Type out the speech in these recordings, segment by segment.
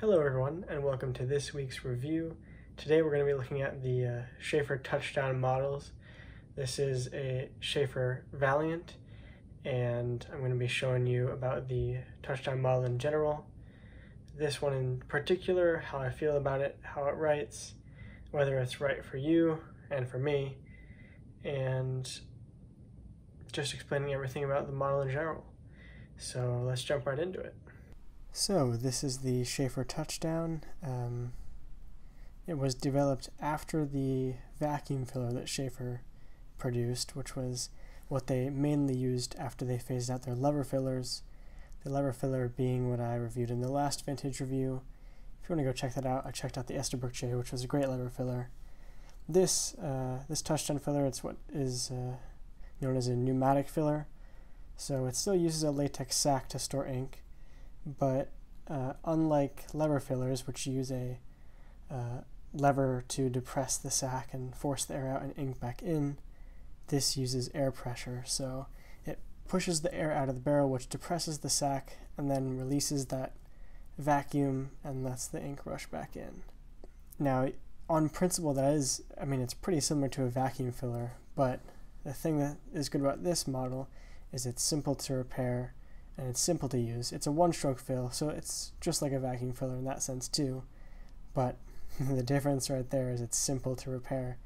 Hello everyone, and welcome to this week's review. Today we're going to be looking at the Sheaffer Touchdown models. This is a Sheaffer Valiant, and I'm going to be showing you about the Touchdown model in general, this one in particular, how I feel about it, how it writes, whether it's right for you and for me, and just explaining everything about the model in general. So let's jump right into it. So this is the Sheaffer Touchdown. It was developed after the vacuum filler that Sheaffer produced, which was what they mainly used after they phased out their lever fillers. The lever filler being what I reviewed in the last vintage review. If you want to go check that out, I checked out the Esterbrook J, which was a great lever filler. This Touchdown filler, it's what is known as a pneumatic filler. So it still uses a latex sac to store ink, but unlike lever fillers, which use a lever to depress the sac and force the air out and ink back in, this uses air pressure. So it pushes the air out of the barrel, which depresses the sac and then releases that vacuum and lets the ink rush back in. Now, on principle, that is, I mean, it's pretty similar to a vacuum filler, but the thing that is good about this model is it's simple to repair and it's simple to use. It's a one-stroke fill, so it's just like a vacuum filler in that sense too, but the difference right there is it's simple to repair.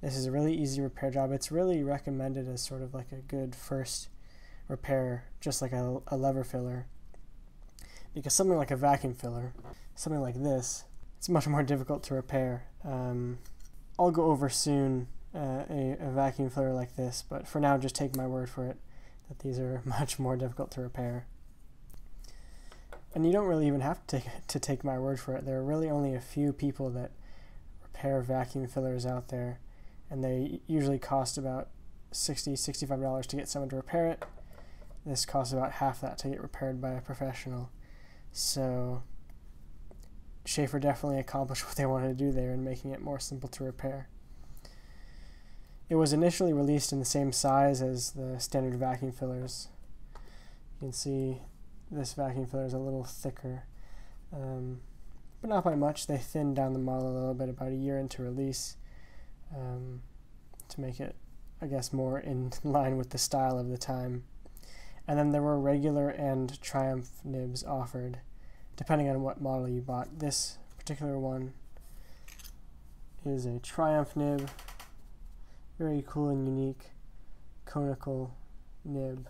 This is a really easy repair job. It's really recommended as sort of like a good first repair, just like a lever filler, because something like a vacuum filler, something like this, it's much more difficult to repair. I'll go over soon a vacuum filler like this, but for now just take my word for it that these are much more difficult to repair. And you don't really even have to take my word for it. There are really only a few people that repair vacuum fillers out there, and they usually cost about $60, $65 to get someone to repair it. This costs about half that to get repaired by a professional. So Sheaffer definitely accomplished what they wanted to do there in making it more simple to repair. It was initially released in the same size as the standard vacuum fillers. You can see this vacuum filler is a little thicker, but not by much. They thinned down the model a little bit about a year into release to make it, I guess, more in line with the style of the time. And then there were regular and Triumph nibs offered, depending on what model you bought. This particular one is a Triumph nib. Very cool and unique conical nib.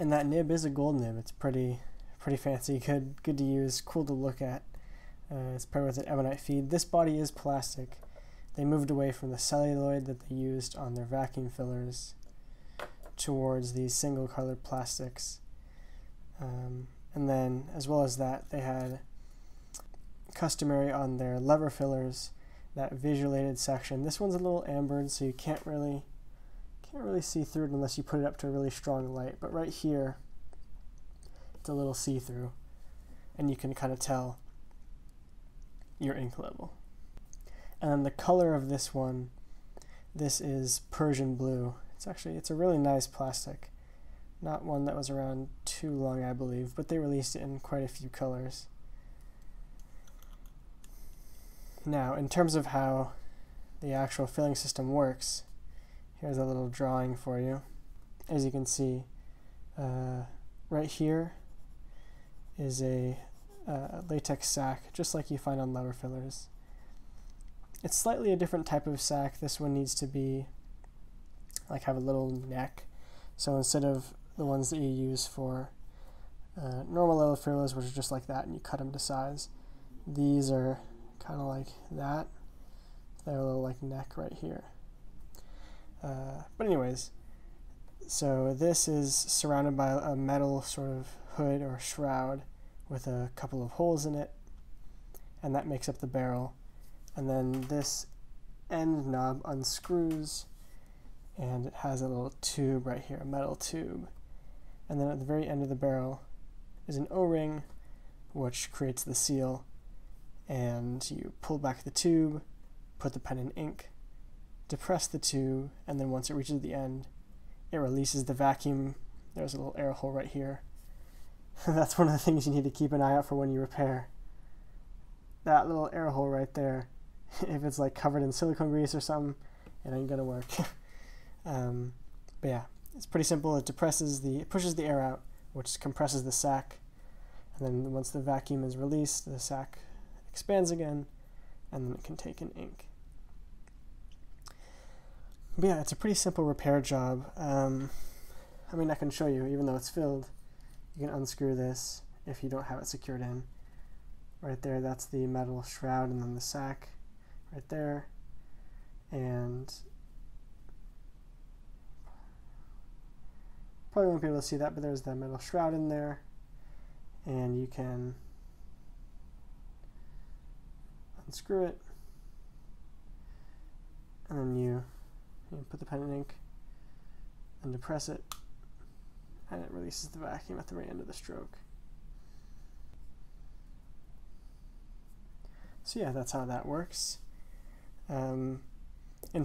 And that nib is a gold nib. It's pretty fancy, good to use, cool to look at. It's paired with an ebonite feed. This body is plastic. They moved away from the celluloid that they used on their vacuum fillers towards these single colored plastics. And then, as well as that, they had customary on their lever fillers that visualated section. This one's a little ambered, so you can't really see through it unless you put it up to a really strong light. But right here, it's a little see-through, and you can kind of tell your ink level. And then the color of this one, this is Persian blue. It's a really nice plastic. Not one that was around too long, I believe, but they released it in quite a few colors. Now, in terms of how the actual filling system works, here's a little drawing for you. As you can see, right here is a latex sac, just like you find on lever fillers. It's slightly a different type of sac. This one needs to be, like, have a little neck. So instead of the ones that you use for normal lever fillers, which are just like that, and you cut them to size, these are kind of like that. They're a little like neck right here. But anyways, so this is surrounded by a metal sort of hood or shroud with a couple of holes in it, and that makes up the barrel. And then this end knob unscrews, and it has a little tube right here, a metal tube. And then at the very end of the barrel is an O-ring, which creates the seal. And you pull back the tube, put the pen in ink, depress the tube, and then once it reaches the end, it releases the vacuum. There's a little air hole right here. That's one of the things you need to keep an eye out for when you repair. That little air hole right there, if it's like covered in silicone grease or something, it ain't gonna work. But yeah, it's pretty simple. It pushes the air out, which compresses the sac, and then once the vacuum is released, the sac expands again, and then it can take in ink. But yeah, it's a pretty simple repair job. I mean, I can show you, even though it's filled, you can unscrew this if you don't have it secured in. Right there, that's the metal shroud, and then the sac right there. And probably won't be able to see that, but there's that metal shroud in there. And you can unscrew it, and then you put the pen in ink and depress it, and it releases the vacuum at the very end of the stroke. So yeah, that's how that works. In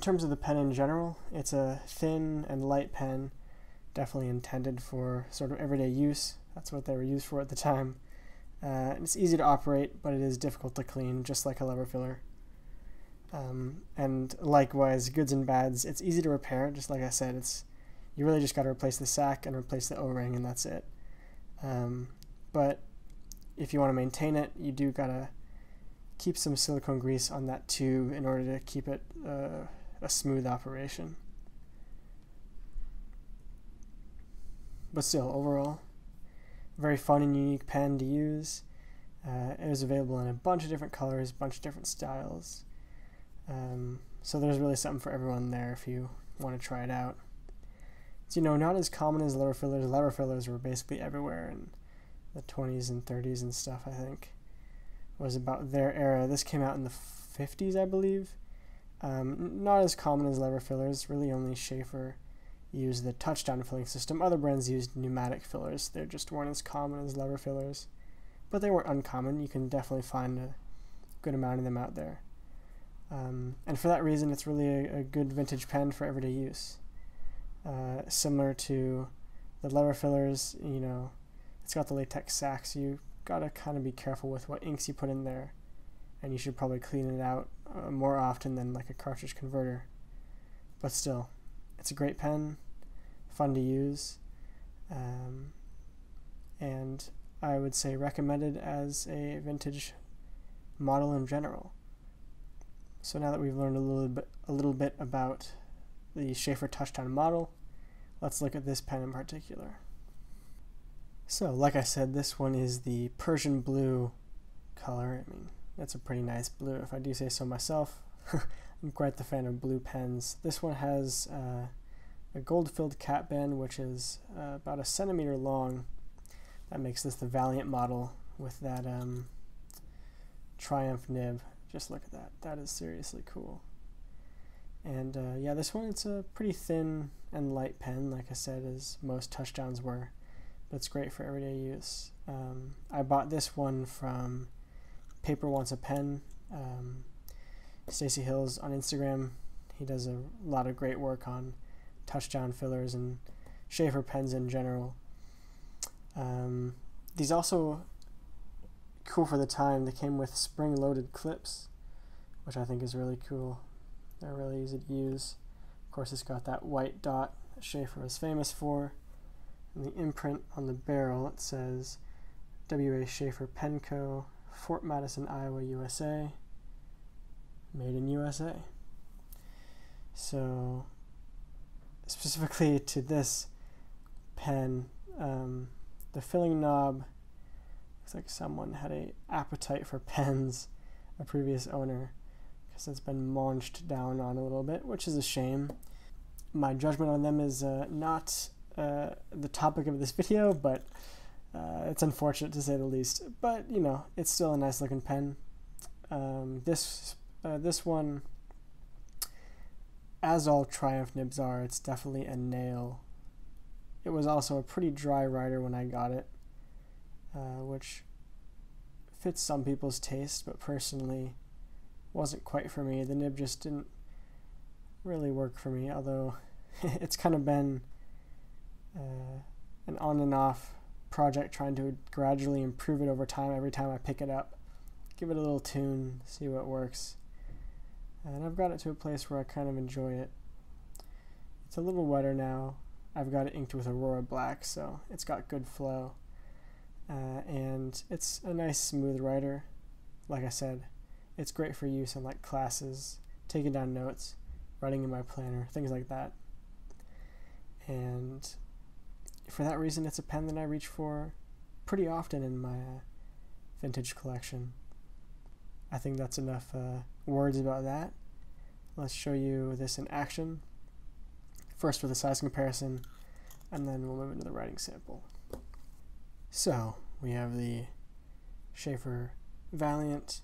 terms of the pen in general, it's a thin and light pen, definitely intended for sort of everyday use. That's what they were used for at the time. It's easy to operate, but it is difficult to clean, just like a lever filler. And likewise, goods and bads, it's easy to repair. Just like I said, you really just got to replace the sac and replace the O-ring, and that's it. But if you want to maintain it, you do got to keep some silicone grease on that tube in order to keep it a smooth operation. But still, overall, very fun and unique pen to use. It was available in a bunch of different colors, a bunch of different styles. So there's really something for everyone there if you want to try it out. It's, you know, not as common as letter fillers. Letter fillers were basically everywhere in the 20s and 30s and stuff, I think. It was about their era. This came out in the 50s, I believe. Not as common as letter fillers. Really only Sheaffer used the Touchdown filling system. Other brands used pneumatic fillers. They just weren't as common as lever fillers, but they weren't uncommon. You can definitely find a good amount of them out there. And for that reason, it's really a good vintage pen for everyday use. Similar to the lever fillers, you know, it's got the latex sac, so you gotta kind of be careful with what inks you put in there, and you should probably clean it out more often than like a cartridge converter. But still, it's a great pen, fun to use, and I would say recommended as a vintage model in general. So now that we've learned a little bit about the Sheaffer Touchdown model, let's look at this pen in particular. So, like I said, this one is the Persian blue color. I mean, that's a pretty nice blue, if I do say so myself. I'm quite the fan of blue pens. This one has a gold-filled cap band, which is about a centimeter long. That makes this the Valiant model with that Triumph nib. Just look at that. That is seriously cool. And yeah, this one, it's a pretty thin and light pen, like I said, as most Touchdowns were. But it's great for everyday use. I bought this one from Paper Wants a Pen. Stacey Hills on Instagram. He does a lot of great work on Touchdown fillers and Sheaffer pens in general. These also, cool for the time, they came with spring-loaded clips, which I think is really cool. They're really easy to use. Of course, it's got that white dot that Sheaffer is famous for. And the imprint on the barrel, it says W.A. Sheaffer Pen Co., Fort Madison, Iowa, USA. Made in USA. So specifically to this pen, the filling knob looks like someone had an appetite for pens, a previous owner, because it's been maunched down on a little bit, which is a shame. My judgment on them is not the topic of this video, but it's unfortunate to say the least. But you know, it's still a nice looking pen. This one, as all Triumph nibs are, it's definitely a nail. It was also a pretty dry writer when I got it, which fits some people's taste, but personally wasn't quite for me. The nib just didn't really work for me, although it's kind of been an on and off project, trying to gradually improve it over time every time I pick it up. Give it a little tune, see what works. And I've got it to a place where I kind of enjoy it. It's a little wetter now. I've got it inked with Aurora Black, so it's got good flow. And it's a nice smooth writer. Like I said, it's great for use in like classes, taking down notes, writing in my planner, things like that. And for that reason, it's a pen that I reach for pretty often in my vintage collection. I think that's enough words about that. Let's show you this in action. First with a size comparison, and then we'll move into the writing sample. So we have the Sheaffer Valiant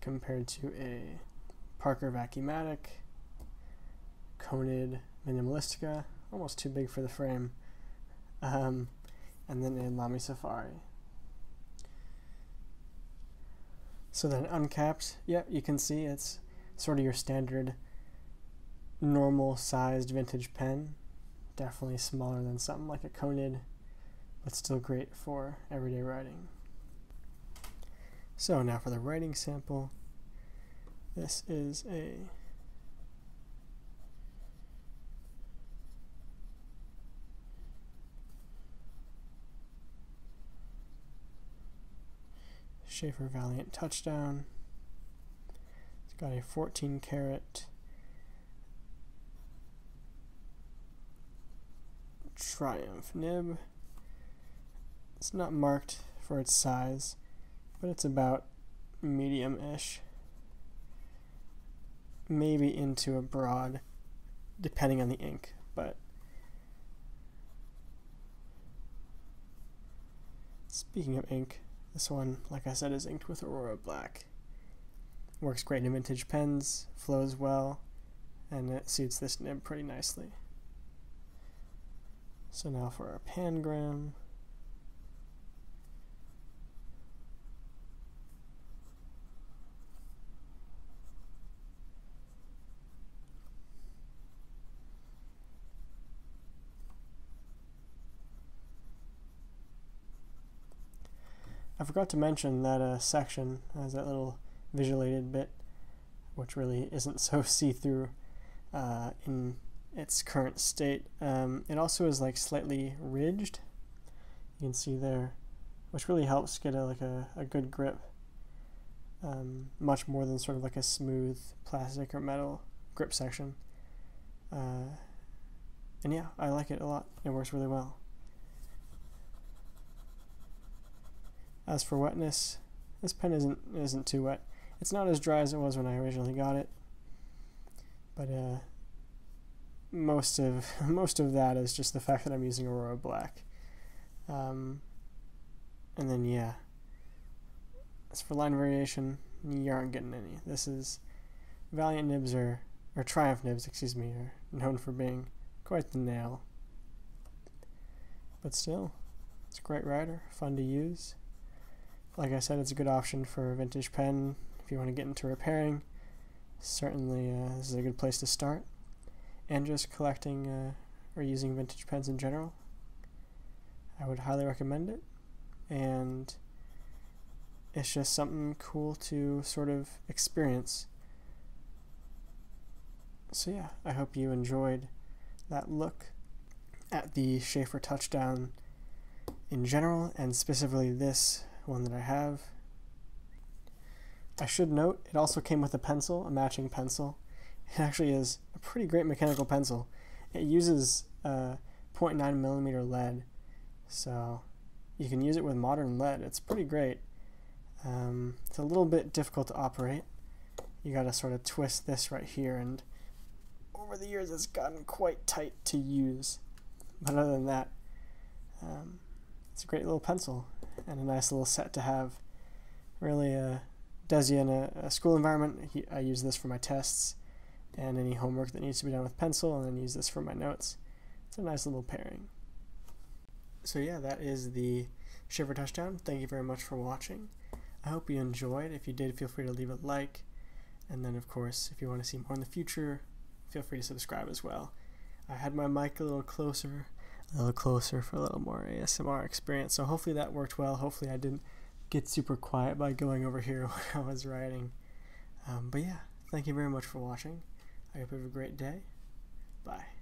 compared to a Parker Vacumatic, Conid Minimalistica, almost too big for the frame, and then a Lamy Safari. So then uncapped, yep, you can see it's sort of your standard normal sized vintage pen, definitely smaller than something like a Conid, but still great for everyday writing. So now for the writing sample, this is a Sheaffer Valiant Touchdown. It's got a 14-karat Triumph nib. It's not marked for its size, but it's about medium-ish, maybe into a broad, depending on the ink, but speaking of ink, this one, like I said, is inked with Aurora Black. Works great in vintage pens, flows well, and it suits this nib pretty nicely. So now for our pangram. I forgot to mention that section has that little visualated bit, which really isn't so see-through in its current state. It also is like slightly ridged, you can see there, which really helps get a good grip, much more than sort of like a smooth plastic or metal grip section. And yeah, I like it a lot. It works really well. As for wetness, this pen isn't too wet. It's not as dry as it was when I originally got it, but most of that is just the fact that I'm using Aurora Black. And then yeah, as for line variation, you aren't getting any. This is Valiant nibs or Triumph nibs, excuse me, are known for being quite the nail. But still, it's a great writer, fun to use. Like I said, it's a good option for a vintage pen if you want to get into repairing. Certainly this is a good place to start, and just collecting or using vintage pens in general. I would highly recommend it, and it's just something cool to sort of experience. So yeah, I hope you enjoyed that look at the Sheaffer Touchdown in general, and specifically this one that I have. I should note, it also came with a pencil, a matching pencil. It actually is a pretty great mechanical pencil. It uses 0.9mm lead, so you can use it with modern lead. It's pretty great. It's a little bit difficult to operate. You gotta sort of twist this right here, and over the years it's gotten quite tight to use. But other than that, it's a great little pencil, and a nice little set to have. Really does you in a school environment. I use this for my tests and any homework that needs to be done with pencil, and then use this for my notes. It's a nice little pairing. So yeah, that is the Sheaffer Touchdown. Thank you very much for watching. I hope you enjoyed. If you did, feel free to leave a like, and then of course if you want to see more in the future, feel free to subscribe as well. I had my mic a little closer, a little closer for a little more ASMR experience. So hopefully that worked well. Hopefully I didn't get super quiet by going over here when I was writing. But yeah, thank you very much for watching. I hope you have a great day. Bye.